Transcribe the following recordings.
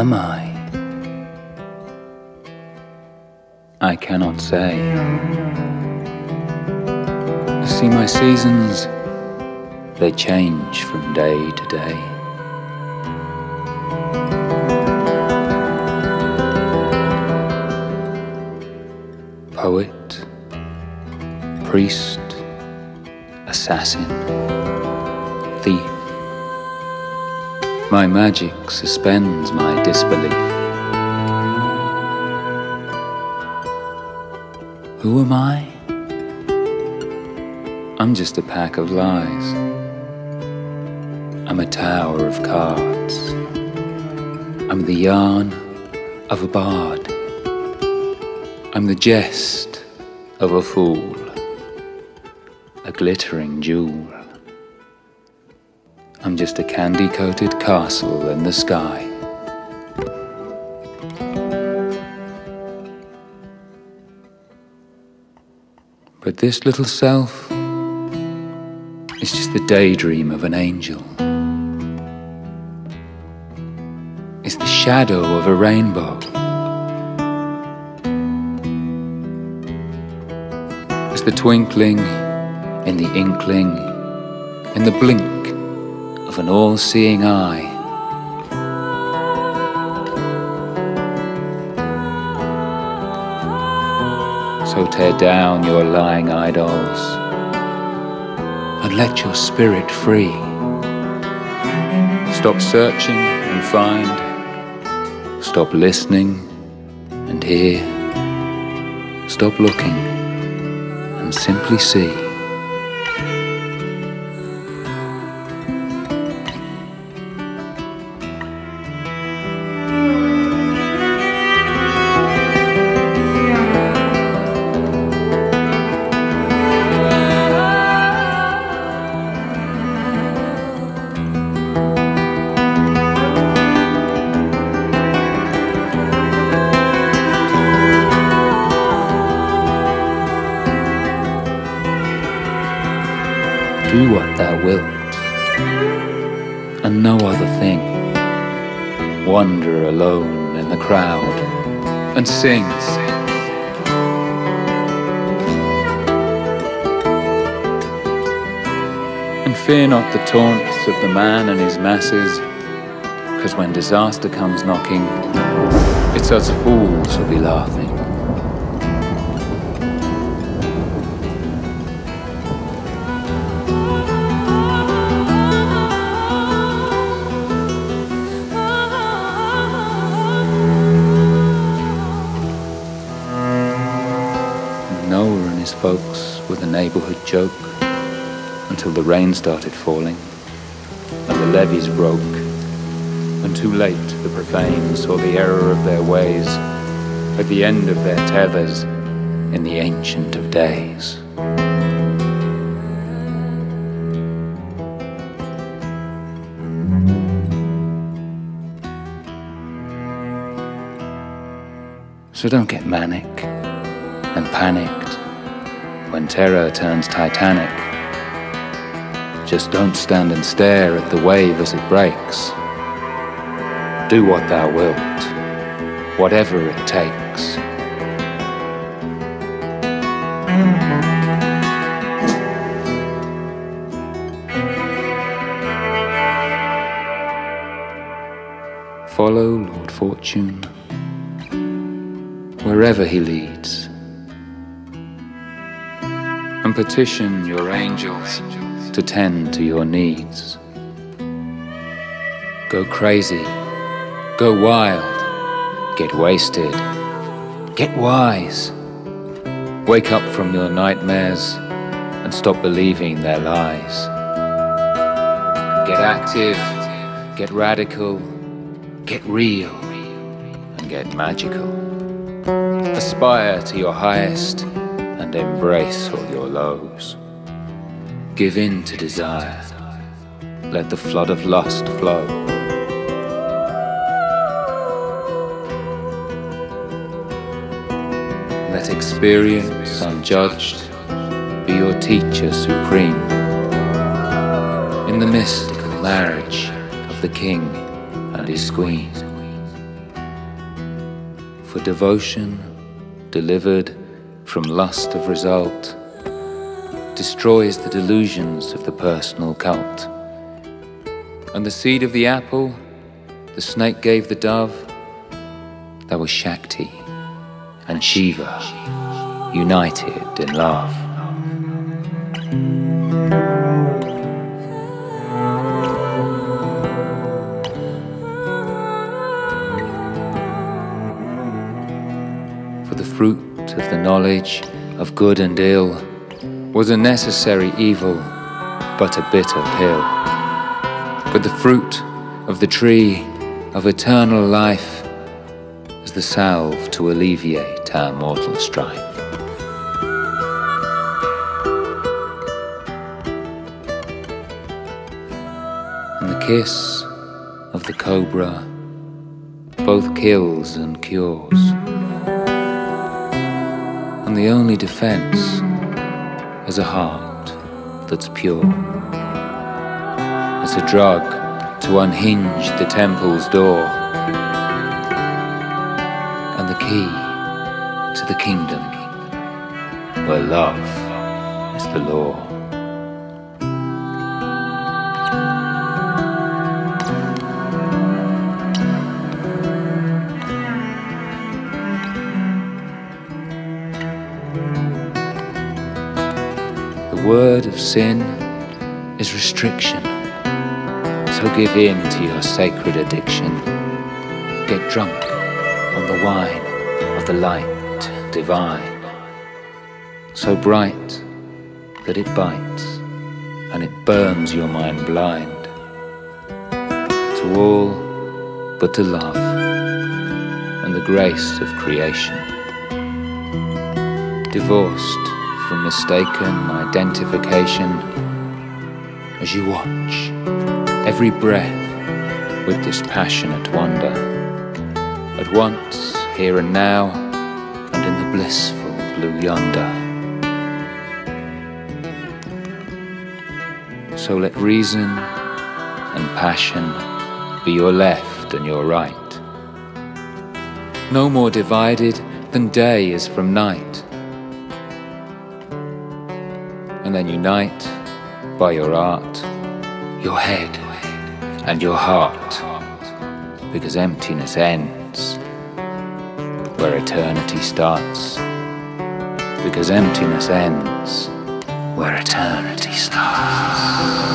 am I? I cannot say. You see, my seasons, they change from day to day. Poet, priest, assassin, thief, my magic suspends my disbelief. Who am I? I'm just a pack of lies. I'm a tower of cards. I'm the yarn of a bard. I'm the jest of a fool, a glittering jewel. I'm just a candy-coated castle in the sky. But this little self is just the daydream of an angel. It's the shadow of a rainbow. It's the twinkling in the inkling, in the blink of an all-seeing eye. So tear down your lying idols and let your spirit free. Stop searching and find. Stop listening and hear. Stop looking and simply see. Do what thou wilt, and no other thing. Wander alone in the crowd, and sing. And fear not the taunts of the man and his masses, because when disaster comes knocking, it's us fools who'll be laughing. Noah and his folks were the neighborhood joke until the rain started falling and the levees broke, and too late the profane saw the error of their ways at the end of their tethers in the Ancient of Days. So don't get manic and panicked when terror turns titanic. Just don't stand and stare at the wave as it breaks. Do what thou wilt, whatever it takes. Follow Lord Fortune wherever he leads, and petition your angels to tend to your needs. Go crazy, go wild, get wasted, get wise. Wake up from your nightmares and stop believing their lies. Get active, get radical, get real, and get magical. Aspire to your highest and embrace all your lows. Give in to desire. Let the flood of lust flow. Let experience unjudged be your teacher supreme. In the mystical marriage of the king and his queen. for devotion, delivered from lust of result, destroys the delusions of the personal cult. And the seed of the apple, the snake gave the dove, there was Shakti and Shiva, united in love. For the fruit of the knowledge of good and ill was a necessary evil, but a bitter pill. But the fruit of the tree of eternal life is the salve to alleviate our mortal strife. And the kiss of the cobra both kills and cures, and the only defense is a heart that's pure. As a drug to unhinge the temple's door, and the key to the kingdom where love is the law. The word of sin is restriction, so give in to your sacred addiction. Get drunk on the wine of the light divine, so bright that it bites and it burns your mind blind to all but to love and the grace of creation. Divorced from mistaken identification, as you watch every breath with dispassionate wonder, at once here and now and in the blissful blue yonder. So let reason and passion be your left and your right, no more divided than day is from night, and then unite by your art, your head and your heart, because emptiness ends where eternity starts, because emptiness ends where eternity starts.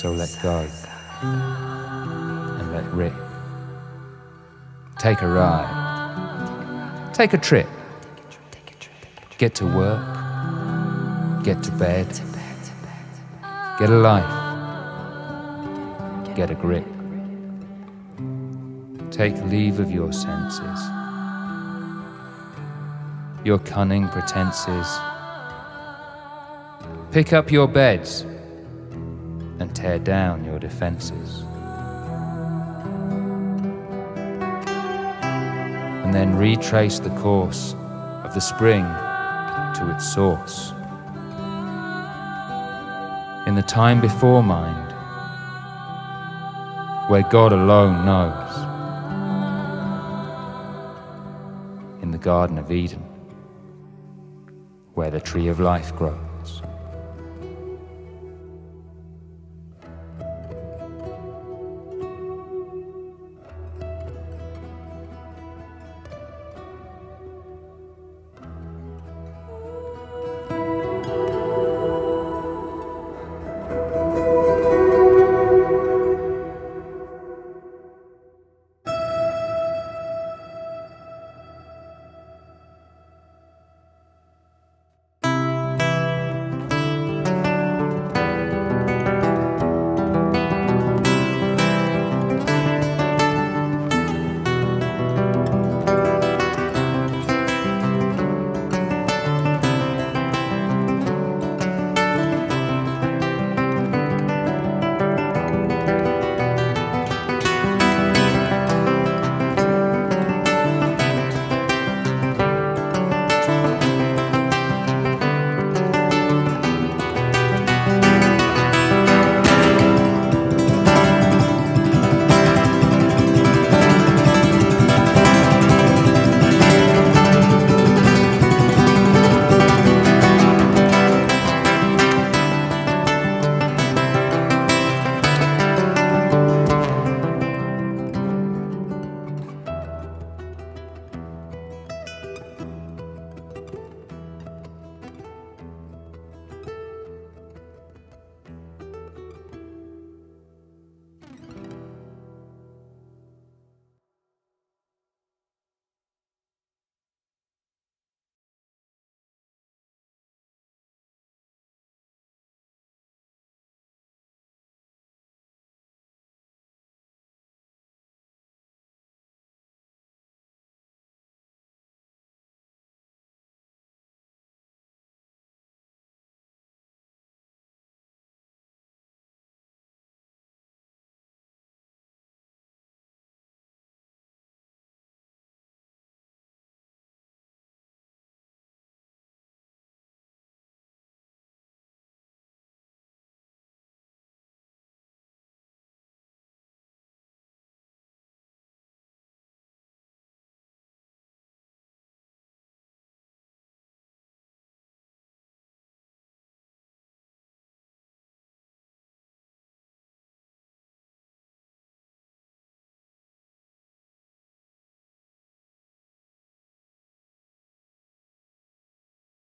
So let go and let rip. Take a ride. Take a trip. Get to work. Get to bed. Get a life. Get a grip. Take leave of your senses. your cunning pretenses. Pick up your beds and tear down your defenses. And then retrace the course of the spring to its source. In the time before mind, where God alone knows. In the Garden of Eden, where the tree of life grows.